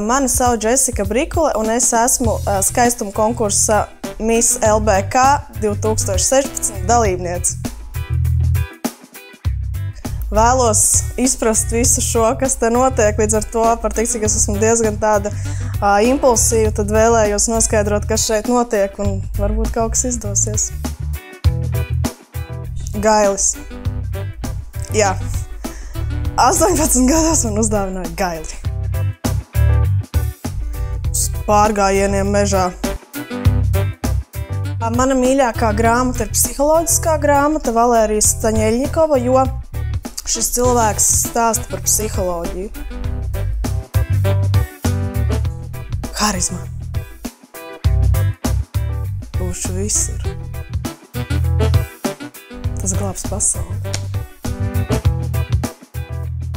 Mani sauc Jessica Brikule un es esmu skaistuma konkursa Miss LBK 2016 dalībniece. Vēlos izprast visu šo, kas te notiek, līdz ar to, par tik, cik es esmu diezgan tāda impulsīva, tad vēlējos noskaidrot, kas šeit notiek, un varbūt kaut kas izdosies. Gailis. Jā. 18 gados man uzdāvināja gaili. Uz pārgājieniem mežā. Mana mīļākā grāmata ir psiholoģiskā grāmata Valērija Staņčikova, jo šis cilvēks stāsta par psiholoģiju. Harizma. Būšu visur. Tas glābs pasauli.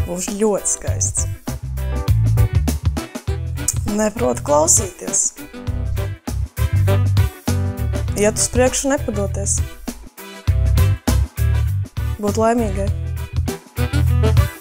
Būšu ļoti skaists. Neprotu klausīties. Iet uz priekšu, nepadoties. Būt laimīgai.